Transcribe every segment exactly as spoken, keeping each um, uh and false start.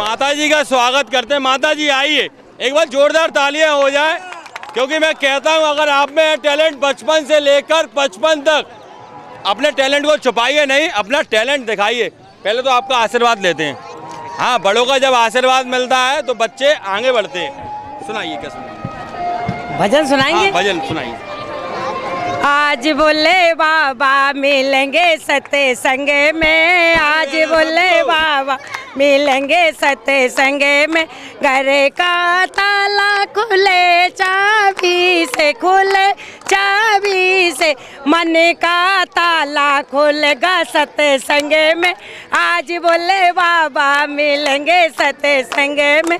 माता जी का स्वागत करते हैं। माता जी आइए, एक बार जोरदार तालियां हो जाए, क्योंकि मैं कहता हूं अगर आप में टैलेंट बचपन से लेकर पचपन तक अपने टैलेंट को छुपाइए नहीं, अपना टैलेंट दिखाइए। पहले तो आपका आशीर्वाद लेते हैं। हाँ, बड़ों का जब आशीर्वाद मिलता है तो बच्चे आगे बढ़ते हैं। सुनाइए, क्या सुनाइए? भजन सुनाइए। भजन सुनाइए। आज भोले बाबा मिलेंगे सत्संग में, आज भोले बाबा मिलेंगे सत्संग में, घर का ताला खुले चाबी से, खुले चाबी से, मन का ताला खुलेगा सत्संग में। आज भोले बाबा मिलेंगे सत्संग में,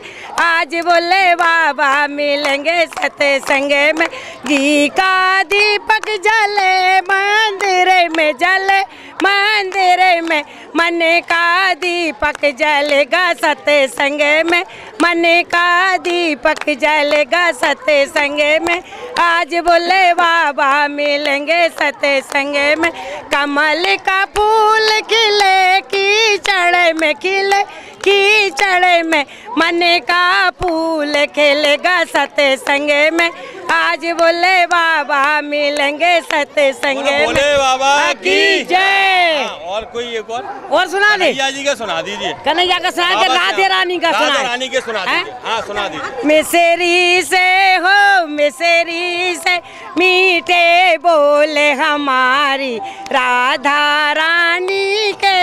आज भोले बाबा मिलेंगे सत्संग में, घी का दीपक जले मंदिर में, जले मंदिर में, मन का दीपक जलेगा सत्संग में, मन का दीपक जलेगा सत्संग में, आज भोले बाबा मिलेंगे सत्संग में, कमल का फूल खिले कीचड़ में, खिले कीचड़ में, मन का फूल खिलेगा सत्संग में, आज भोले बाबा मिलेंगे सत्संग में। भोले बाबा की जय। और कोई एक और और सुना दे, कन्हैया जी का सुना दीजिए, कन्हैया का सुना दे, राधे रानी का सुना, राधे रानी के सुना दीजिए। हाँ, सुना दीजिए। मिसरी से हो मिसरी से मीठे बोले हमारी राधा रानी के,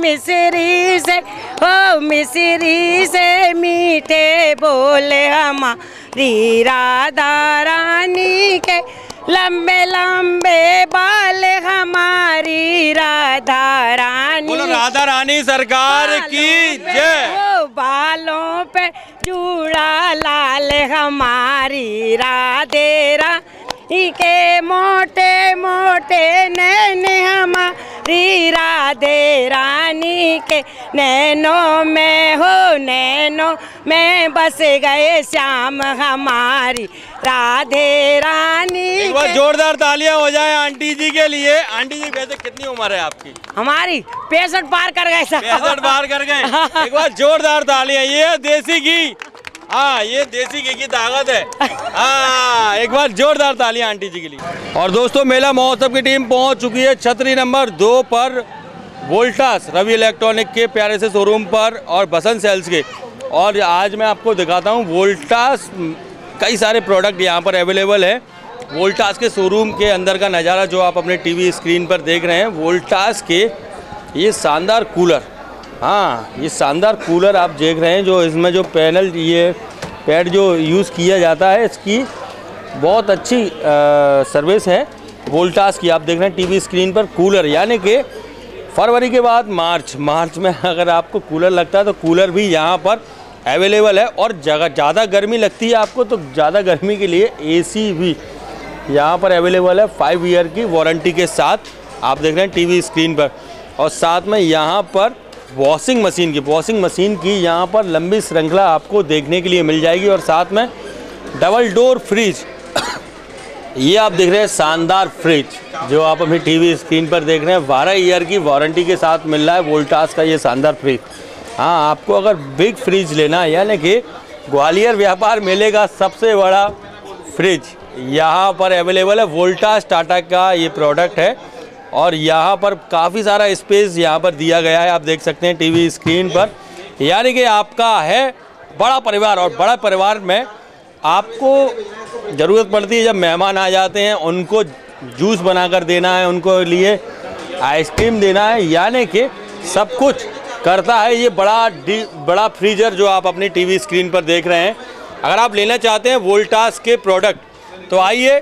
मिसरी से हो मिसरी से मीठे बोले हमारी राधा रानी के, लंबे लंबे बाल हमारी राधा रानी, बोलो राधा रानी सरकार की जय, बालों पे चूड़ा लाल हमारी राधे रानी के, मोटे मोटे नैन हमारी राधे रानी के, नैनों में हो नैनों में बस गए श्याम हमारी राधे रानी। एक बार जोरदार तालियां हो जाए आंटी जी के लिए। आंटी जी, वैसे कितनी उम्र है आपकी? हमारी पैंसठ पार कर गए। पैंसठ पार कर गए। एक बार जोरदार तालियां। ये देसी घी, हाँ ये देसी घी की ताकत है। हाँ, एक बार जोरदार तालियां आंटी जी के लिए। और दोस्तों, मेला महोत्सव की टीम पहुंच चुकी है छतरी नंबर दो पर, वोल्टास रवि इलेक्ट्रॉनिक के प्यारे से शोरूम पर और बसंत सेल्स के। और आज मैं आपको दिखाता हूँ वोल्टास, कई सारे प्रोडक्ट यहाँ पर अवेलेबल है। वोल्टास के शोरूम के अंदर का नज़ारा जो आप अपने टीवी स्क्रीन पर देख रहे हैं, वोल्टास के ये शानदार कूलर, हाँ ये शानदार कूलर आप देख रहे हैं, जो इसमें जो पैनल ये पैड जो यूज़ किया जाता है, इसकी बहुत अच्छी आ, सर्विस है वोल्टास की। आप देख रहे हैं टीवी स्क्रीन पर कूलर, यानी कि फरवरी के बाद मार्च, मार्च में अगर आपको कूलर लगता है तो कूलर भी यहाँ पर अवेलेबल है। और जगह ज़्यादा गर्मी लगती है आपको तो ज़्यादा गर्मी के लिए एसी भी यहाँ पर अवेलेबल है, फाइव ईयर की वारंटी के साथ। आप देख रहे हैं टीवी स्क्रीन पर। और साथ में यहाँ पर वॉशिंग मशीन की वॉशिंग मशीन की यहाँ पर लंबी श्रृंखला आपको देखने के लिए मिल जाएगी। और साथ में डबल डोर फ्रिज, ये आप देख रहे हैं शानदार फ्रिज जो आप अपनी टीवी स्क्रीन पर देख रहे हैं, बारह ईयर की वारंटी के साथ मिल रहा है वोल्टास का ये शानदार फ्रिज। हाँ, आपको अगर बिग फ्रिज लेना है, यानी कि ग्वालियर व्यापार मेले का सबसे बड़ा फ्रिज यहाँ पर अवेलेबल है। वोल्टास टाटा का ये प्रोडक्ट है और यहाँ पर काफ़ी सारा स्पेस यहाँ पर दिया गया है, आप देख सकते हैं टीवी स्क्रीन पर। यानी कि आपका है बड़ा परिवार, और बड़ा परिवार में आपको ज़रूरत पड़ती है जब मेहमान आ जाते हैं, उनको जूस बना कर देना है, उनको लिए आइसक्रीम देना है, यानी कि सब कुछ करता है ये बड़ा डी बड़ा फ्रीजर जो आप अपनी टीवी स्क्रीन पर देख रहे हैं। अगर आप लेना चाहते हैं वोल्टास के प्रोडक्ट तो आइए,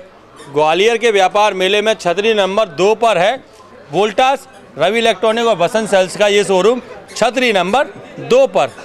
ग्वालियर के व्यापार मेले में छतरी नंबर दो पर है वोल्टास, रवि इलेक्ट्रॉनिक और बसंत सेल्स का ये शोरूम छतरी नंबर दो पर।